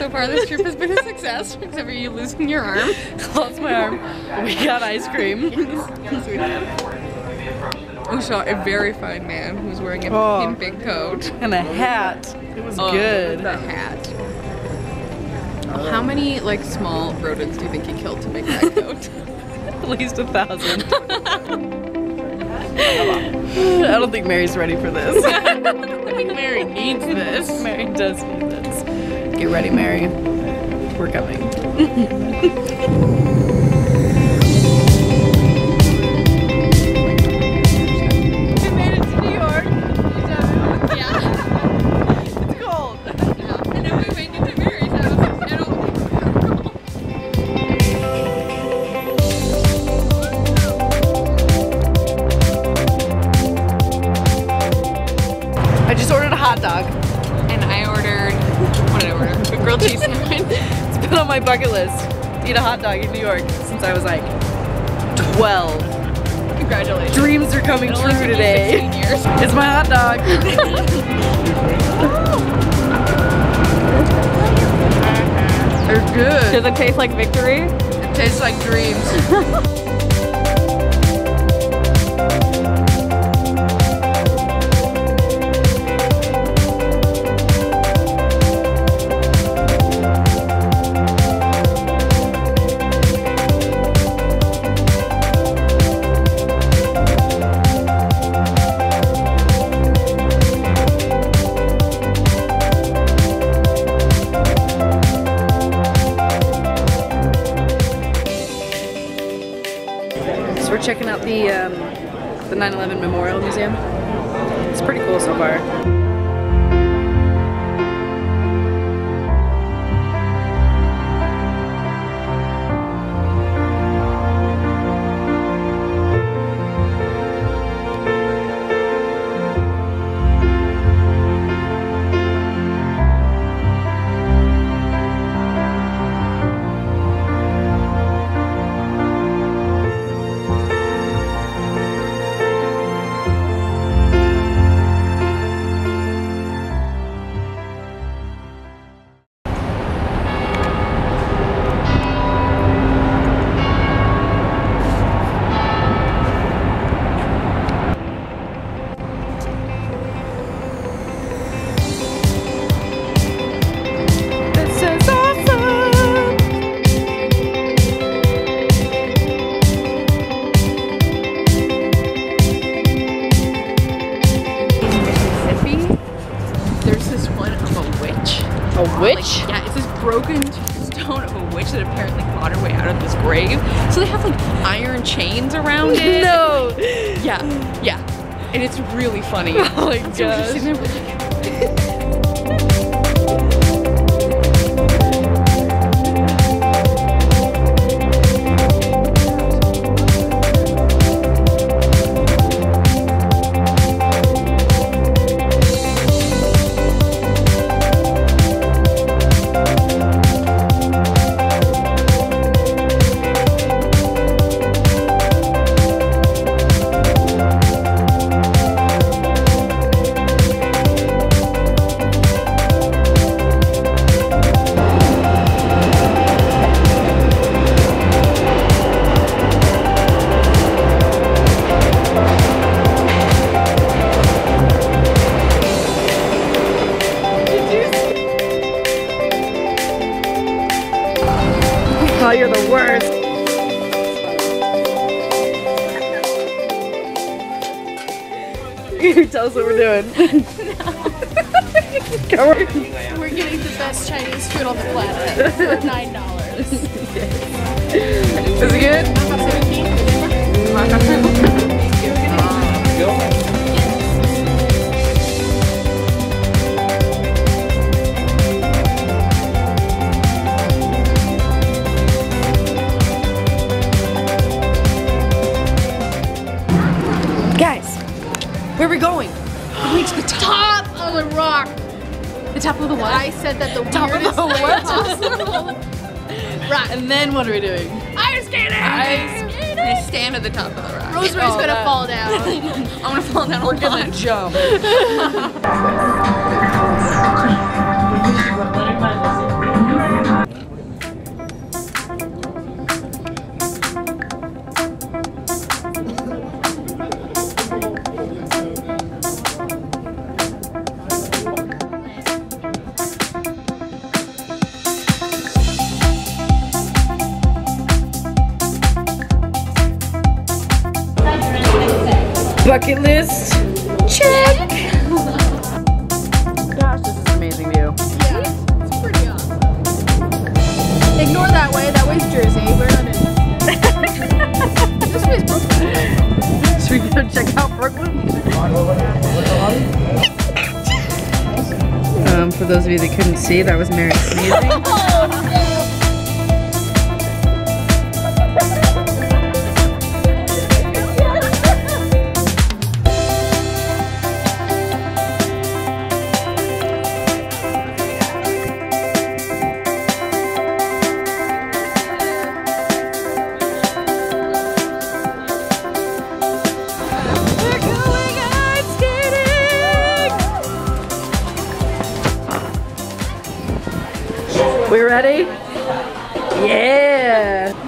So far this trip has been a success, except for you losing your arm. Lost my arm. We got ice cream. We saw a very fine man who was wearing a big coat. And a hat. It was good. The hat. How many like small rodents do you think he killed to make that coat? At least 1,000. I don't think Mary's ready for this. I think Mary needs this. Mary does need this. Get ready, Mary. We're coming. On my bucket list, eat a hot dog in New York since I was like 12. Congratulations. Dreams are coming true today. It's my hot dog. They're good. Does it taste like victory? It tastes like dreams. Checking out the 9/11 Memorial Museum. It's pretty cool so far. Witch? Yeah, it's this broken stone of a witch that apparently clawed her way out of this grave. So they have like iron chains around it. No! Yeah, yeah. And it's really funny. Oh my gosh. Oh, you're the worst. You tell us what we're doing. We're getting the best Chinese food on the planet for $9. Is it good? Where are we going? We reached the top of the rock. The top of the what? I said that the top weirdest of the what? Possible. Rock. And then what are we doing? Ice skating! Ice skating! I stand at the top of the rock. Rosary's gonna fall down. I'm gonna fall down. We're gonna jump. Just check. Gosh, this is an amazing view. Yeah, it's pretty awesome. Ignore that way. That way's Jersey. We're not in. This way's Brooklyn. Should we go check out Brooklyn? For those of you that couldn't see, that was Mary sneezing. We ready? Yeah!